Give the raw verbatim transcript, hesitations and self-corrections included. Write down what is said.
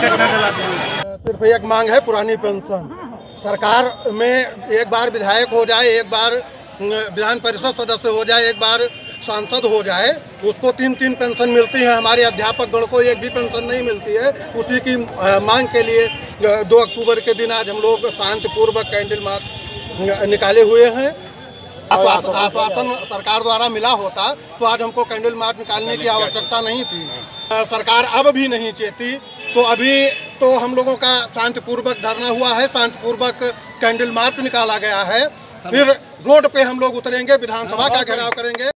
सिर्फ एक मांग है पुरानी पेंशन। सरकार में एक बार विधायक हो जाए, एक बार विधान परिषद सदस्य हो जाए, एक बार सांसद हो जाए, उसको तीन तीन पेंशन मिलती है। हमारे अध्यापक गण को एक भी पेंशन नहीं मिलती है। उसी की मांग के लिए दो अक्टूबर के दिन आज हम लोग शांतिपूर्वक कैंडल मार्च निकाले हुए हैं। आश्वासन सरकार द्वारा मिला होता तो आज हमको कैंडल मार्च निकालने की आवश्यकता नहीं थी। सरकार अब भी नहीं चेती तो अभी तो हम लोगों का शांतिपूर्वक धरना हुआ है, शांतिपूर्वक कैंडल मार्च निकाला गया है। फिर रोड पे हम लोग उतरेंगे, विधानसभा का घेराव करेंगे।